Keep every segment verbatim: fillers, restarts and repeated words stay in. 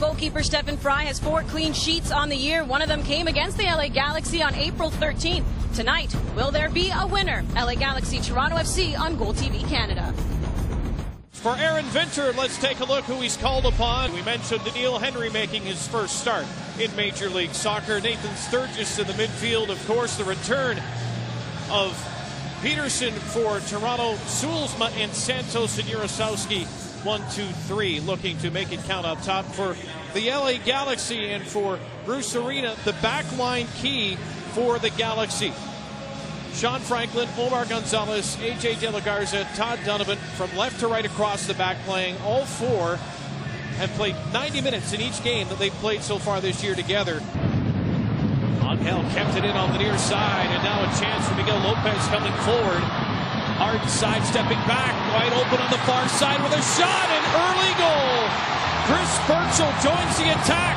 Goalkeeper Stefan Frei has four clean sheets on the year. One of them came against the L A Galaxy on April thirteenth. Tonight, will there be a winner? L A Galaxy, Toronto F C on Goal T V Canada. For Aron Winter, let's take a look who he's called upon. We mentioned Doneil Henry making his first start in Major League Soccer. Nathan Sturgis in the midfield, of course. The return of Peterson for Toronto, Soolsma and Santos, and Yourassowsky, one, two, three, looking to make it count up top for the L A Galaxy. And for Bruce Arena, the backline key for the Galaxy: Sean Franklin, Omar Gonzalez, A J de la Garza, Todd Donovan, from left to right across the back playing. All four have played ninety minutes in each game that they've played so far this year together. Angel kept it in on the near side, and now a chance for Miguel Lopez coming forward. Hard side, stepping back, wide open on the far side with a shot, an early goal. Chris Birchall joins the attack.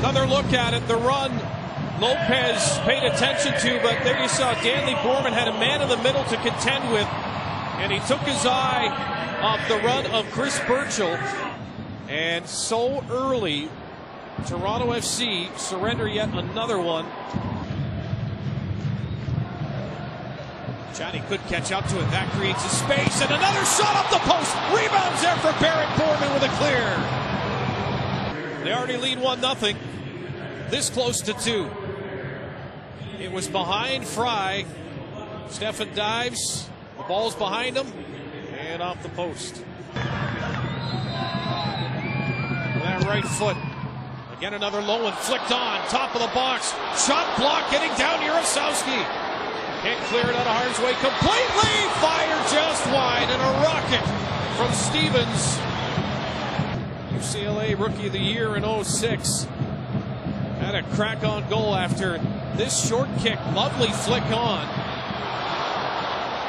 Another look at it, the run Lopez paid attention to, but there you saw Danley Borman had a man in the middle to contend with, and he took his eye off the run of Chris Birchall. And so early, Toronto F C surrender yet another one. Johnny could catch up to it. That creates a space, and another shot up the post. Rebounds there for Barrett Borman with a clear. They already lead one nothing. This close to two. It was behind Frei. Stefan dives. The ball's behind him and off the post. With that right foot. Again, another low one flicked on. Top of the box. Shot block getting down Yourassowsky. Can't clear it out of harm's way completely. Fire just wide, and a rocket from Stevens. U C L A Rookie of the Year in oh six. Had a crack on goal after this short kick. Lovely flick on.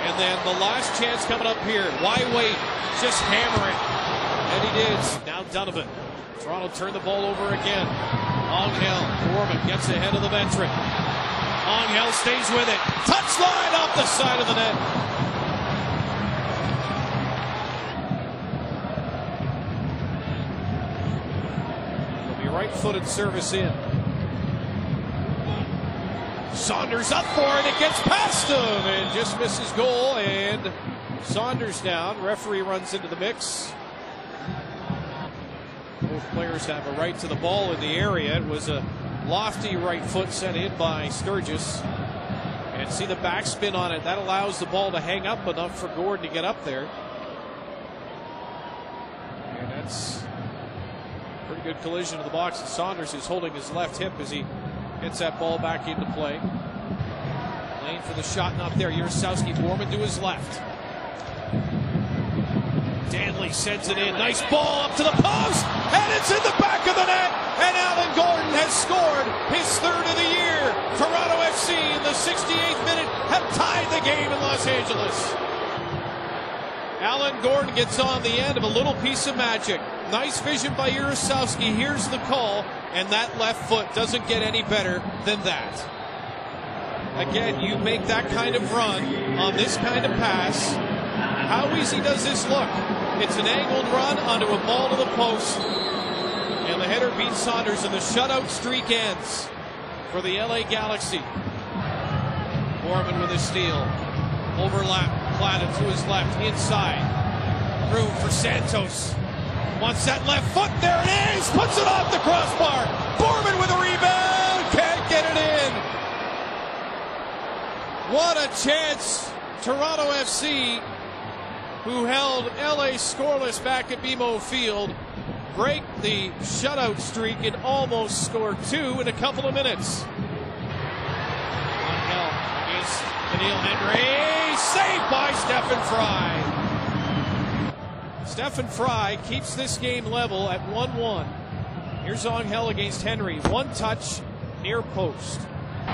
And then the last chance coming up here. Why wait? Just hammer it. And he did. Now Donovan. Toronto turned the ball over again. Angel. Corbin gets ahead of the veteran. Angel stays with it. Touchline off the side of the net. It'll be right-footed service in. Saunders up for it. It gets past him and just misses goal. And Saunders down. Referee runs into the mix. Both players have a right to the ball in the area. It was a lofty right foot sent in by Sturgis. And see the backspin on it. That allows the ball to hang up enough for Gordon to get up there. And that's a pretty good collision to the box. And Saunders is holding his left hip as he hits that ball back into play. Lane for the shot, not there. Yourassowsky, Borman to his left. Danley sends it in. Nice ball up to the post, and it's in the back of the net. And Alan Gordon has scored his third of the year. Toronto F C in the sixty-eighth minute have tied the game in Los Angeles. Alan Gordon gets on the end of a little piece of magic. Nice vision by Yourassowsky. Here's the call, and that left foot doesn't get any better than that. Again, you make that kind of run on this kind of pass. How easy does this look? It's an angled run onto a ball to the post. And the header beats Saunders, and the shutout streak ends for the L A Galaxy. Borman with a steal. Overlap. Plata to his left. Inside. Room for Santos. Wants that left foot. There it is. Puts it off the crossbar. Borman with a rebound. Can't get it in. What a chance. Toronto F C, who held L A scoreless back at B M O Field, break the shutout streak and almost score two in a couple of minutes. Angel against Doneil Henry, saved by Stefan Frei. Stefan Frei keeps this game level at one one. Here's Angel against Henry, one touch, near post.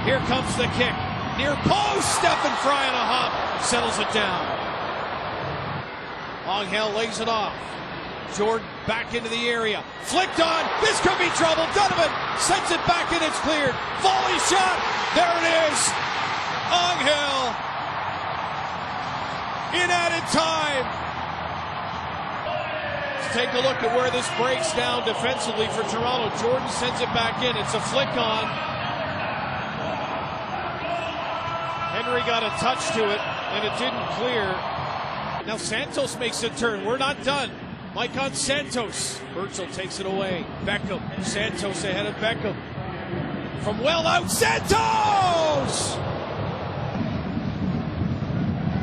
Here comes the kick, near post. Stefan Frei on a hop, settles it down. Angel lays it off. Jordan back into the area. Flicked on. This could be trouble. Donovan sends it back and it's cleared. Volley shot. There it is. Angel in added time. Let's take a look at where this breaks down defensively for Toronto. Jordan sends it back in. It's a flick on. Henry got a touch to it, and it didn't clear. Now Santos makes a turn. We're not done. Mike on Santos. Birchall takes it away. Beckham. Santos ahead of Beckham. From well out, Santos!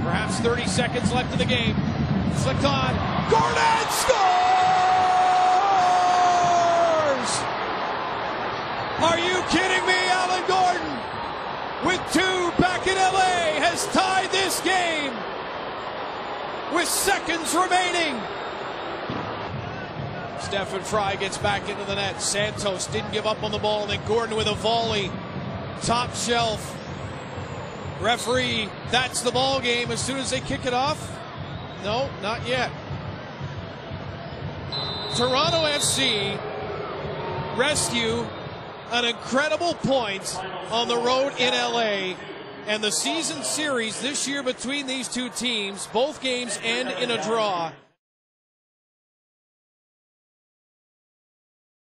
Perhaps thirty seconds left in the game. Flicked on. Gordon scores! Are you kidding me? Alan Gordon, with two back in L A, has tied this game with seconds remaining. Stefan Frei gets back into the net. Santos didn't give up on the ball, and then Gordon with a volley. Top shelf. Referee, that's the ball game as soon as they kick it off. No, not yet. Toronto F C rescue an incredible point on the road in L A, and the season series this year between these two teams, both games end in a draw.